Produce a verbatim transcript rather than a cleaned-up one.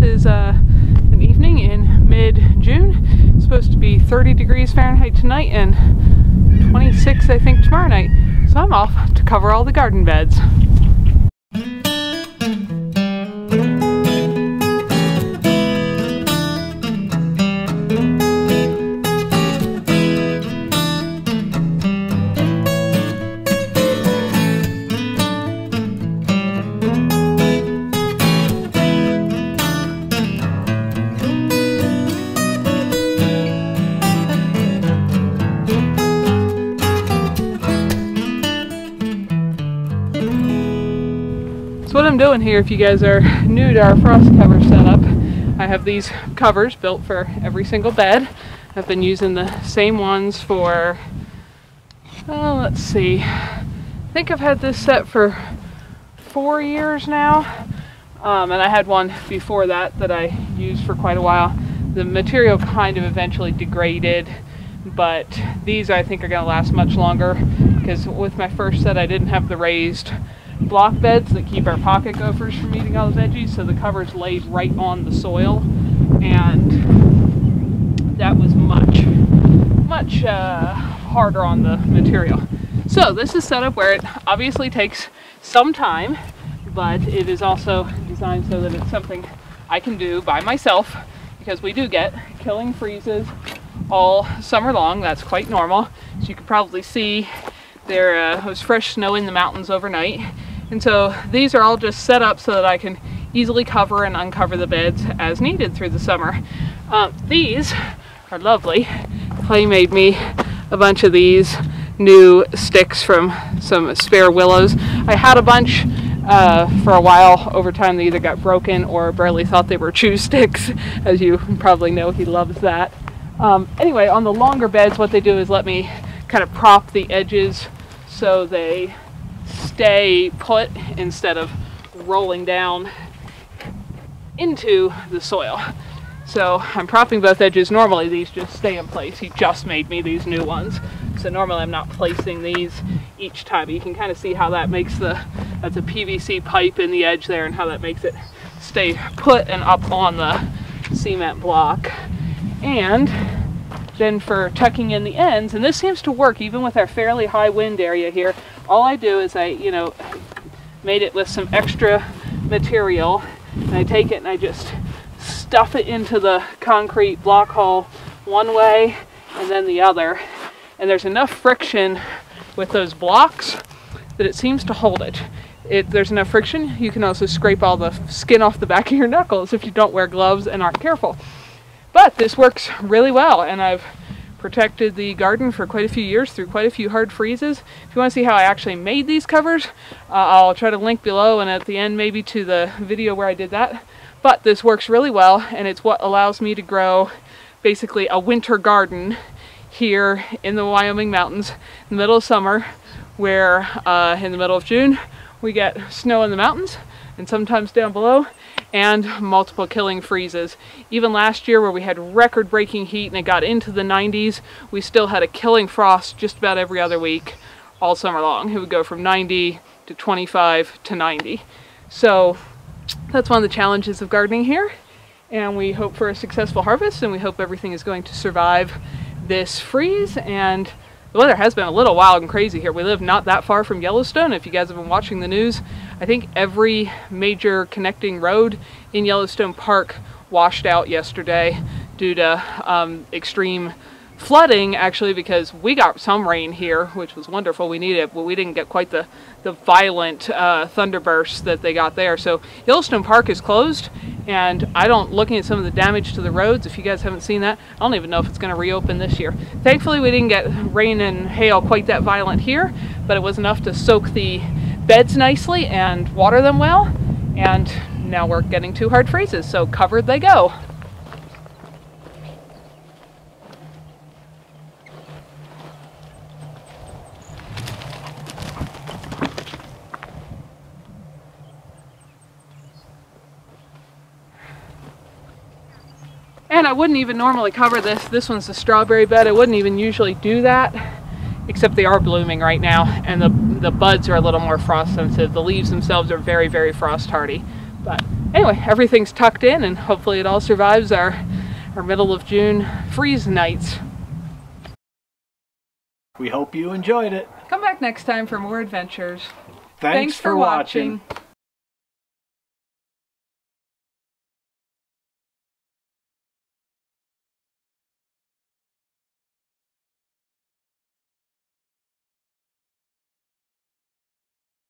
This is uh, an evening in mid-June. It's supposed to be thirty degrees Fahrenheit tonight and twenty-six, I think, tomorrow night. So I'm off to cover all the garden beds. So what I'm doing here, if you guys are new to our frost cover setup, I have these covers built for every single bed. I've been using the same ones for, oh, let's see, I think I've had this set for four years now, um, and I had one before that that I used for quite a while. The material kind of eventually degraded, but these I think are going to last much longer because with my first set I didn't have the raised block beds that keep our pocket gophers from eating all the veggies, so the covers laid right on the soil, and that was much, much uh, harder on the material. So this is set up where it obviously takes some time, but it is also designed so that it's something I can do by myself, because we do get killing freezes all summer long. That's quite normal. So you can probably see there uh, was fresh snow in the mountains overnight. And so these are all just set up so that I can easily cover and uncover the beds as needed through the summer. Um, these are lovely. Clay made me a bunch of these new sticks from some spare willows. I had a bunch uh, for a while. Over time they either got broken or barely thought they were chew sticks. As you probably know, he loves that. Um, anyway, on the longer beds, what they do is let me kind of prop the edges so they stay put instead of rolling down into the soil. So I'm propping both edges. Normally these just stay in place. He just made me these new ones. So normally I'm not placing these each time. You can kind of see how that makes the, that's a P V C pipe in the edge there, and how that makes it stay put and up on the cement block. And then for tucking in the ends, and this seems to work even with our fairly high wind area here, all I do is I, you know, made it with some extra material, and I take it and I just stuff it into the concrete block hole one way and then the other, and there's enough friction with those blocks that it seems to hold it. It there's enough friction. You can also scrape all the skin off the back of your knuckles if you don't wear gloves and aren't careful. But this works really well, and I've protected the garden for quite a few years through quite a few hard freezes. If you want to see how I actually made these covers, uh, I'll try to link below and at the end maybe to the video where I did that. But this works really well, and it's what allows me to grow basically a winter garden here in the Wyoming mountains in the middle of summer, where uh, in the middle of June we get snow in the mountains and sometimes down below, and multiple killing freezes. Even last year where we had record-breaking heat and it got into the nineties, we still had a killing frost just about every other week all summer long. It would go from ninety to twenty-five to ninety. So that's one of the challenges of gardening here, and we hope for a successful harvest, and we hope everything is going to survive this freeze. And the weather has been a little wild and crazy here. We live not that far from Yellowstone. If you guys have been watching the news, I think every major connecting road in Yellowstone Park washed out yesterday due to um, extreme flooding, actually, because we got some rain here, which was wonderful. We needed it, but we didn't get quite the, the violent uh, thunderbursts that they got there. So Yellowstone Park is closed, and I don't, looking at some of the damage to the roads, if you guys haven't seen that, I don't even know if it's going to reopen this year. Thankfully, we didn't get rain and hail quite that violent here, but it was enough to soak the beds nicely and water them well, and now we're getting two hard freezes, so covered they go. And I wouldn't even normally cover this. This one's the strawberry bed. I wouldn't even usually do that, except they are blooming right now, and the, the buds are a little more frost sensitive. The leaves themselves are very, very frost hardy. But anyway, everything's tucked in and hopefully it all survives our, our middle of June freeze nights. We hope you enjoyed it. Come back next time for more adventures. Thanks, Thanks for, for watching. watching.